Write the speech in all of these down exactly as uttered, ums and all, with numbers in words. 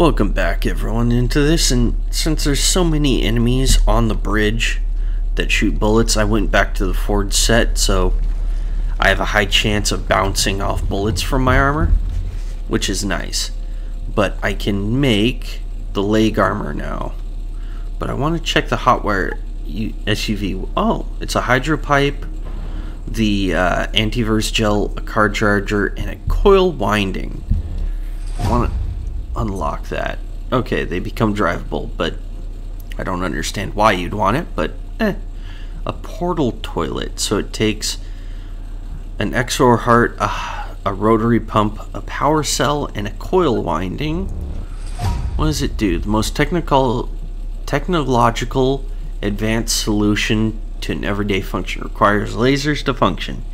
Welcome back everyone into this, and since there's so many enemies on the bridge that shoot bullets, I went back to the Ford set, so I have a high chance of bouncing off bullets from my armor, which is nice. But I can make the leg armor now, but I want to check the Hotwire S U V. Oh, it's a hydro pipe, the uh, antiverse gel, a car charger, and a coil winding. I want to unlock that. Okay, they become drivable, but I don't understand why you'd want it, but eh. A portal toilet, so it takes an X O R heart, a, a rotary pump, a power cell, and a coil winding. What does it do? The most technical, technological advanced solution to an everyday function requires lasers to function.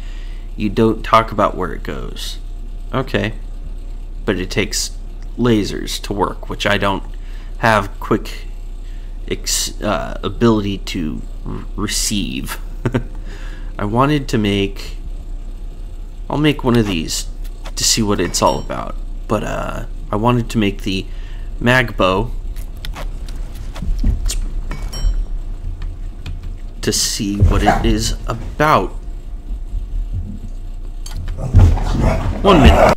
You don't talk about where it goes. Okay, but it takes lasers to work, which I don't have quick ex uh, ability to receive. I wanted to make, I'll make one of these to see what it's all about, but uh, I wanted to make the magbow to see what it is about. One minute.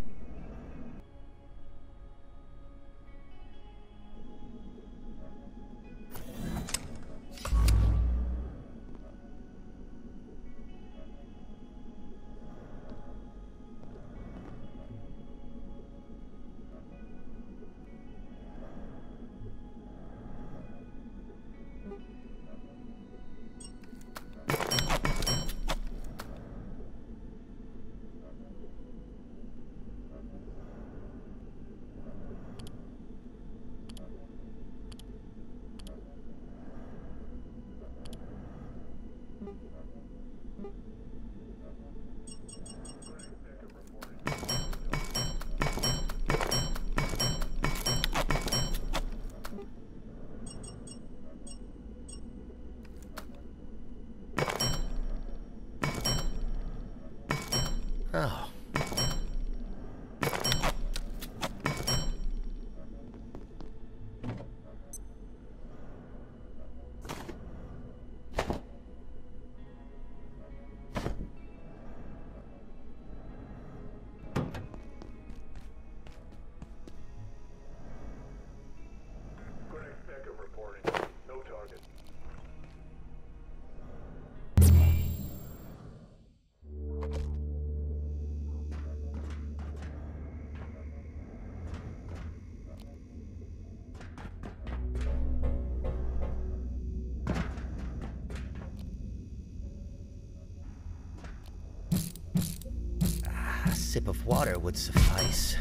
Oh. A sip of water would suffice.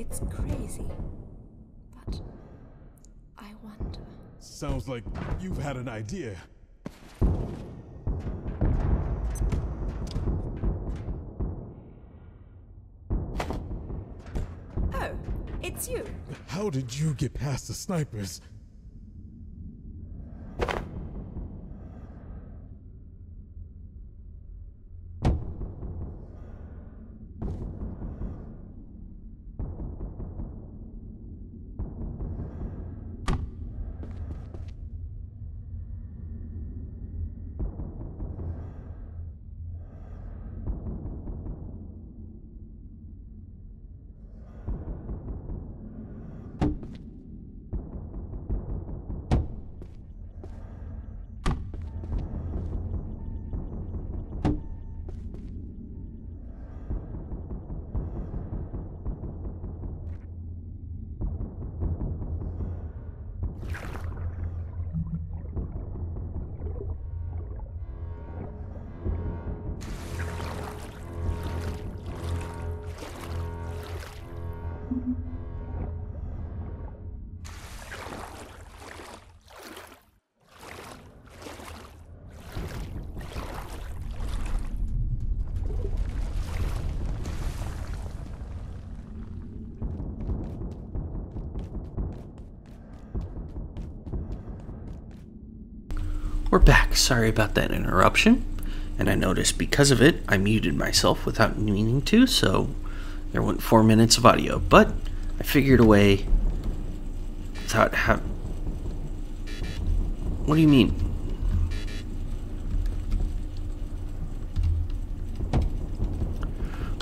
It's crazy, but I wonder. Sounds like you've had an idea. Oh, it's you. How did you get past the snipers? We're back. Sorry about that interruption. And I noticed because of it, I muted myself without meaning to, so there went four minutes of audio. But I figured a way without how. What do you mean?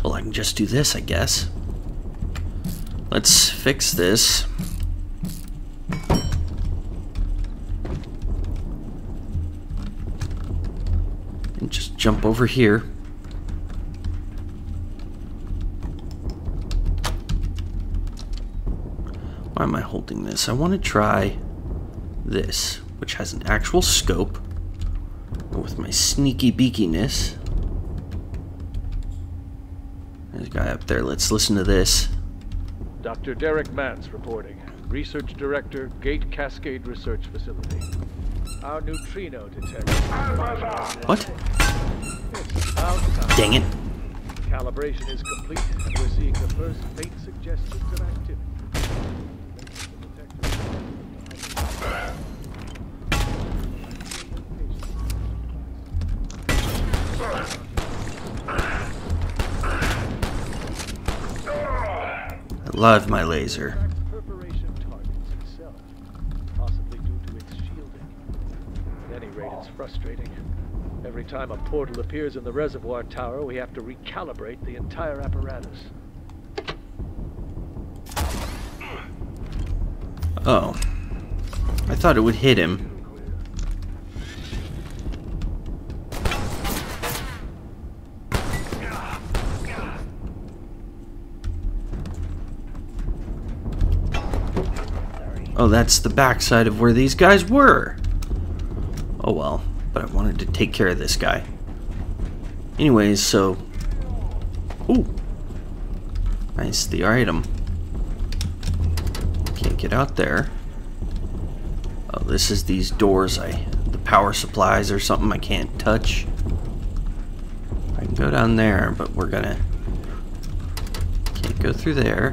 Well, I can just do this, I guess. Let's fix this. Just jump over here. Why am I holding this? I want to try this, which has an actual scope. But with my sneaky beakiness. There's a guy up there. Let's listen to this. Doctor Derek Mance reporting. Research Director, Gate Cascade Research Facility. Our neutrino detector. What? Dang it. Calibration is complete, and we're seeing the first faint suggestions of activity. I love my laser. Frustrating. Every time a portal appears in the reservoir tower, we have to recalibrate the entire apparatus. Oh. I thought it would hit him. Oh, that's the backside of where these guys were. Oh well, but I wanted to take care of this guy. Anyways, so... Ooh! Nice, the item. Can't get out there. Oh, this is these doors, I... the power supplies or something I can't touch. I can go down there, but we're gonna... Can't go through there.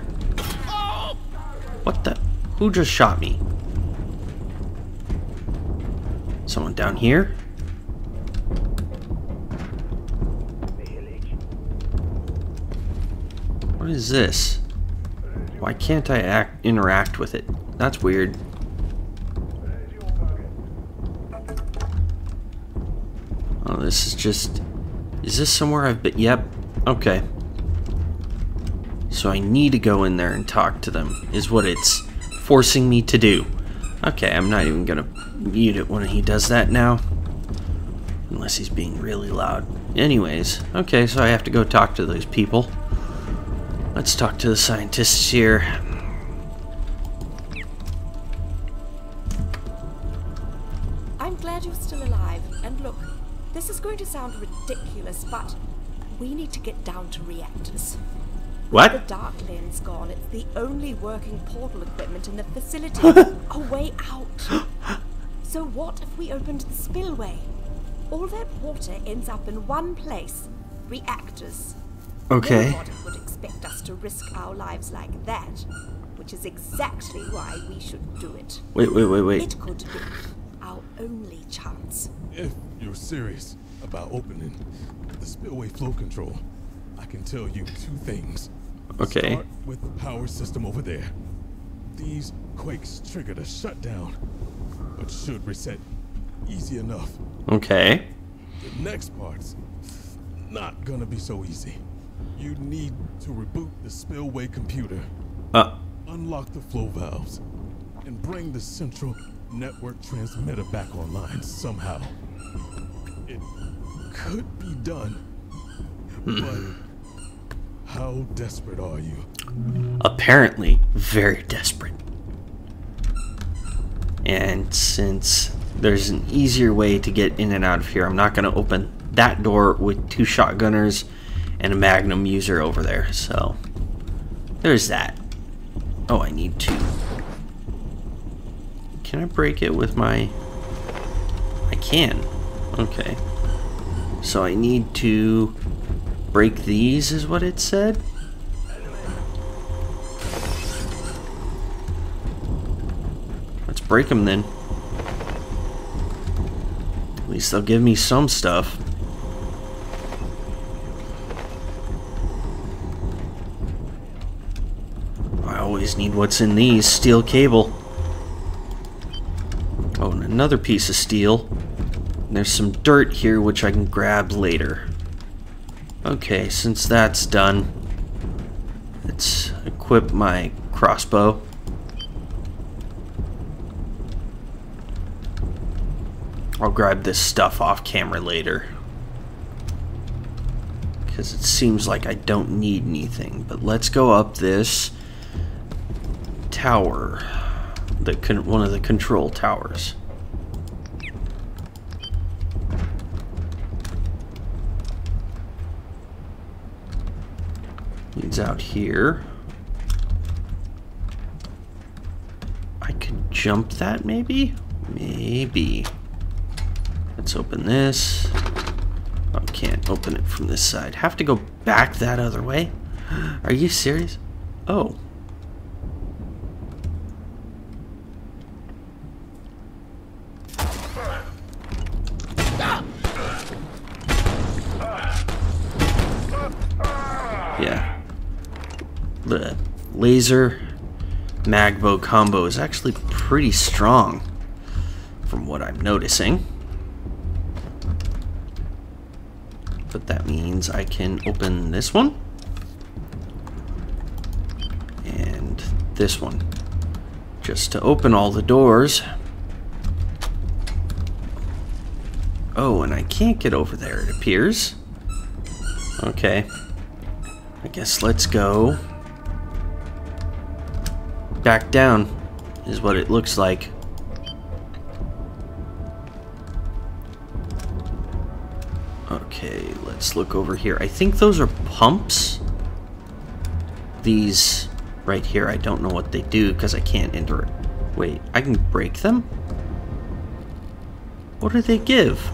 What the... Who just shot me? Someone down here? What is this? Why can't I act, interact with it? That's weird. Oh, this is just... Is this somewhere I've been? Yep. Okay. So I need to go in there and talk to them, is what it's forcing me to do. Okay, I'm not even gonna mute it when he does that now. Unless he's being really loud. Anyways, okay, so I have to go talk to those people. Let's talk to the scientists here. I'm glad you're still alive. And look, this is going to sound ridiculous, but we need to get down to reactors. What? The dark lens gone. It's the only working portal equipment in the facility. A way out. So what if we opened the spillway? All that water ends up in one place. Reactors. Okay. Nobody would expect us to risk our lives like that. Which is exactly why we should do it. Wait, wait, wait, wait. It could be our only chance. If you're serious about opening the spillway flow control, I can tell you two things. Okay. Start with the power system over there. These quakes triggered a shutdown, but should reset easy enough. Okay. The next part's not gonna be so easy. You need to reboot the spillway computer, uh. unlock the flow valves, and bring the central network transmitter back online somehow. It could be done, but... How desperate are you? Apparently, very desperate. And since there's an easier way to get in and out of here, I'm not going to open that door with two shotgunners and a magnum user over there. So, there's that. Oh, I need two. Can I break it with my... I can. Okay. So I need to break these is what it said? Let's break them then. At least they'll give me some stuff. I always need what's in these. Steel cable. Oh, and another piece of steel. There's some dirt here which I can grab later. Okay, since that's done, let's equip my crossbow. I'll grab this stuff off camera later, because it seems like I don't need anything. But let's go up this tower, the con- one of the control towers. Leads out here. I could jump that maybe? Maybe. Let's open this. Oh, can't open it from this side. Have to go back that other way. Are you serious? Oh. Yeah. The laser magbow combo is actually pretty strong from what I'm noticing. But that means I can open this one and this one just to open all the doors. Oh, and I can't get over there, it appears. Okay, I guess let's go back down is what it looks like. Okay, let's look over here. I think those are pumps. These right here, I don't know what they do because I can't enter it. Wait, I can break them? What do they give?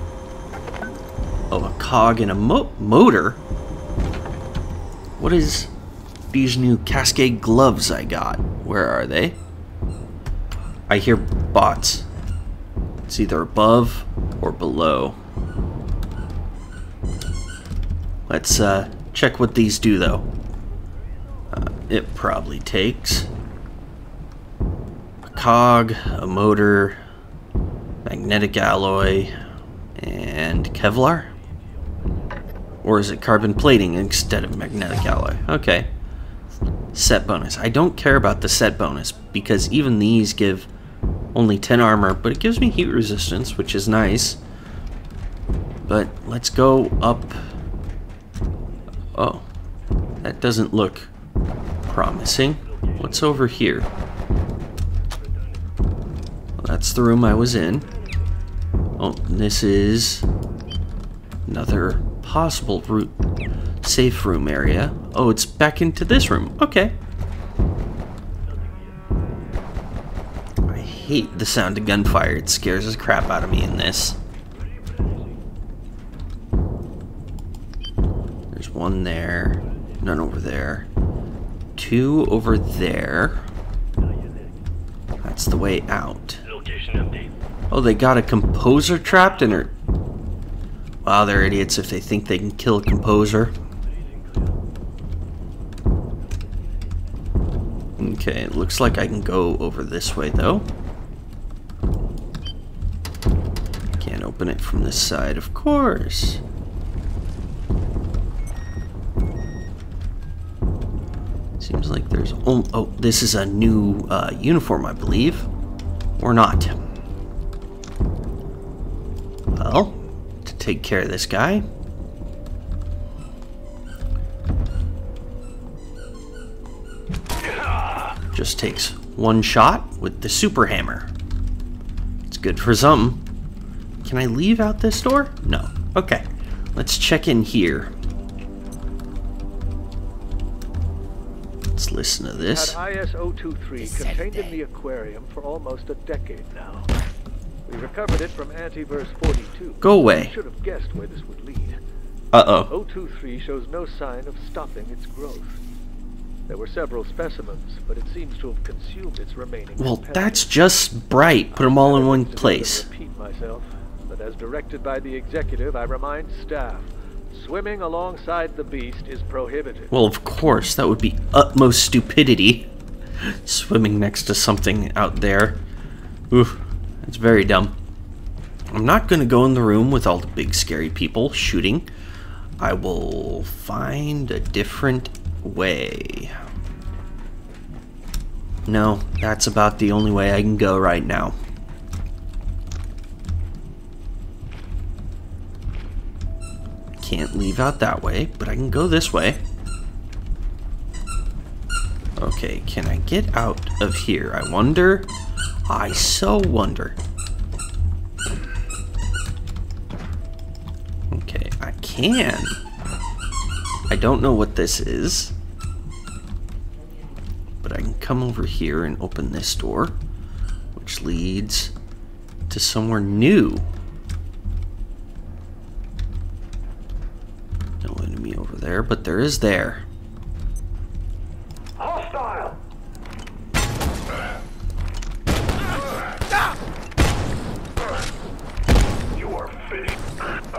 Oh, a cog and a mo motor? What is these new Cascade gloves I got? Where are they? I hear bots. It's either above or below. Let's uh, check what these do, though. Uh, it probably takes a cog, a motor, magnetic alloy, and Kevlar? Or is it carbon plating instead of magnetic alloy? Okay. Set bonus. I don't care about the set bonus, because even these give only ten armor, but it gives me heat resistance, which is nice. But let's go up... Oh, that doesn't look promising. What's over here? Well, that's the room I was in. Oh, this is another possible route, safe room area. Oh, it's back into this room. Okay. I hate the sound of gunfire. It scares the crap out of me in this. One there, none over there, two over there. That's the way out. Oh, they got a composer trapped in her. Wow, they're idiots if they think they can kill a composer. Okay, it looks like I can go over this way though. Can't open it from this side, of course. Seems like there's... Oh, oh, this is a new uh, uniform, I believe. Or not. Well, to take care of this guy. Just takes one shot with the super hammer. It's good for some. Can I leave out this door? No. Okay. Let's check in here. Let's listen to this. We've had I S zero two three contained in the aquarium for almost a decade now. We recovered it from antiverse forty-two. Go away. You should have guessed where this would lead. Uh-oh. zero two three shows no sign of stopping its growth. There were several specimens, but it seems to have consumed its remaining. Well, that's just bright. Put them all in one place. I repeat myself, but as directed by the executive, I remind staff, swimming alongside the beast is prohibited. Well, of course, that would be utmost stupidity. Swimming next to something out there. Oof, that's very dumb. I'm not going to go in the room with all the big scary people shooting. I will find a different way. No, that's about the only way I can go right now. Can't leave out that way, but I can go this way. Okay, can I get out of here? I wonder. I so wonder. Okay, I can. I don't know what this is, but I can come over here and open this door, which leads to somewhere new. No enemy over there, but there is there. Hostile. You are finished.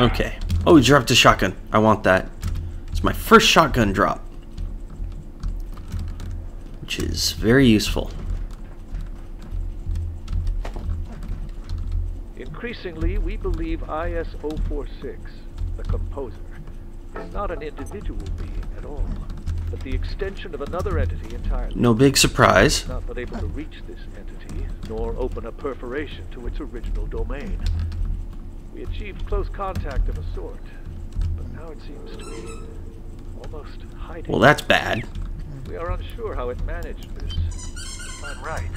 Okay. Oh, he dropped a shotgun. I want that. It's my first shotgun drop, which is very useful. Increasingly, we believe I S zero forty-six, the composer, is not an individual being at all, but the extension of another entity entirely. No big surprise. Not been able to reach this entity, nor open a perforation to its original domain. We achieved close contact of a sort, but now it seems to be almost hiding. Well, that's bad. We are unsure how it managed this. If I'm right,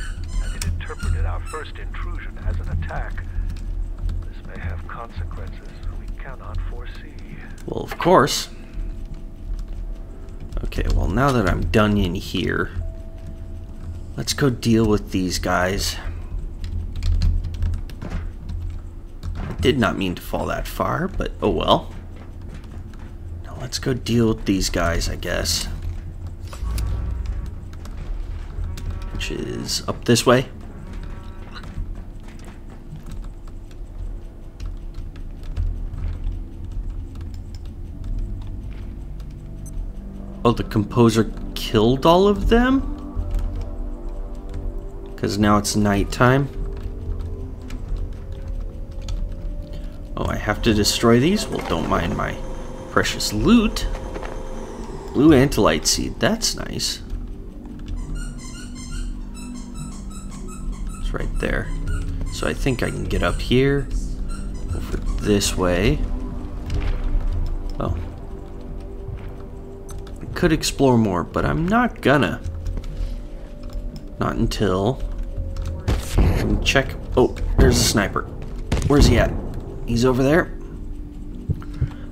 and it interpreted our first intrusion as an attack, this may have consequences we cannot foresee. Well, of course. Okay, well, now that I'm done in here, let's go deal with these guys. Did not mean to fall that far, but oh well. Now let's go deal with these guys, I guess. Which is up this way. Oh, the composer killed all of them? Because now it's nighttime. Oh, I have to destroy these? Well, don't mind my precious loot. Blue antilite seed, that's nice. It's right there. So I think I can get up here, over this way. Oh. I could explore more, but I'm not gonna. Not until I can check. Oh, there's a sniper. Where's he at? He's over there.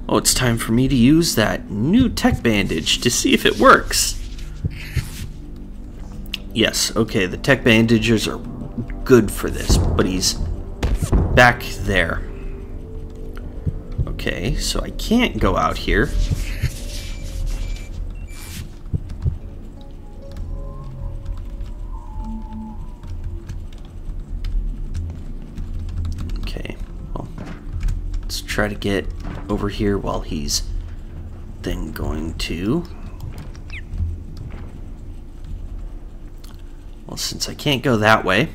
Oh, it's time for me to use that new tech bandage to see if it works. Yes, okay, the tech bandages are good for this, but he's back there. Okay, so I can't go out here. Try to get over here while he's then going to. Well, since I can't go that way.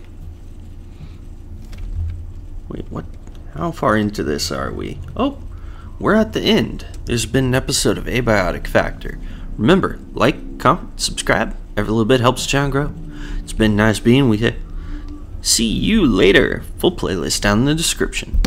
Wait, what? How far into this are we? Oh, we're at the end. There's been an episode of Abiotic Factor. Remember, like, comment, subscribe. Every little bit helps the channel grow. It's been nice being with you. See you later. Full playlist down in the description.